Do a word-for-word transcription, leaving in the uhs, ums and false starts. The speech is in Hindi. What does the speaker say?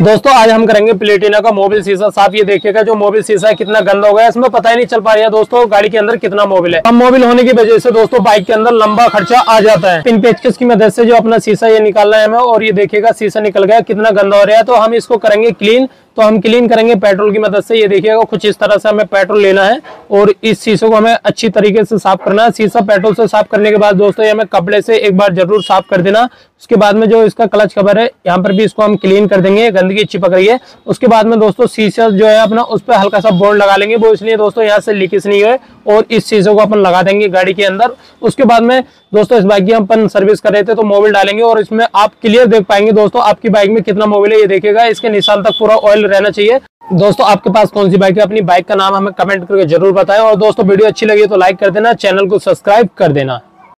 दोस्तों आज हम करेंगे प्लेटिना का मोबिल शीशा साफ। ये देखिएगा जो मोबिल शीशा है कितना गंदा हो गया, इसमें पता ही नहीं चल पा रहा है दोस्तों गाड़ी के अंदर कितना मोबिल है। हम मोबिल होने की वजह से दोस्तों बाइक के अंदर लंबा खर्चा आ जाता है। पिन पेचकस की मदद से जो अपना शीशा ये निकालना है हमें, और ये देखिएगा शीशा निकल गया कितना गंदा हो रहा है। तो हम इसको करेंगे क्लीन, तो हम क्लीन करेंगे पेट्रोल की मदद से। ये देखिएगा कुछ इस तरह से हमें पेट्रोल लेना है और इस शीशे को हमें अच्छी तरीके से साफ करना है। शीशा पेट्रोल से साफ करने के बाद दोस्तों ये हमें कपड़े से एक बार जरूर साफ कर देना। उसके बाद में जो इसका क्लच कवर है यहाँ पर भी इसको हम क्लीन कर देंगे, गंदगी चिपक रही है। उसके बाद में दोस्तों शीशा जो है अपना उस पर हल्का सा बोर्ड लगा लेंगे, वो इसलिए दोस्तों यहाँ से लीकेज नहीं है, और इस शीशे को अपन लगा देंगे गाड़ी के अंदर। उसके बाद में दोस्तों इस बाइक की अपन सर्विस कर रहे थे तो मोबिल डालेंगे, और इसमें आप क्लियर देख पाएंगे दोस्तों आपकी बाइक में कितना मोबिल है। ये देखिएगा इसके निशान तक पूरा ऑयल रहना चाहिए। दोस्तों आपके पास कौन सी बाइक है, अपनी बाइक का नाम हमें कमेंट करके जरूर बताएं। और दोस्तों वीडियो अच्छी लगी तो लाइक कर देना, चैनल को सब्सक्राइब कर देना।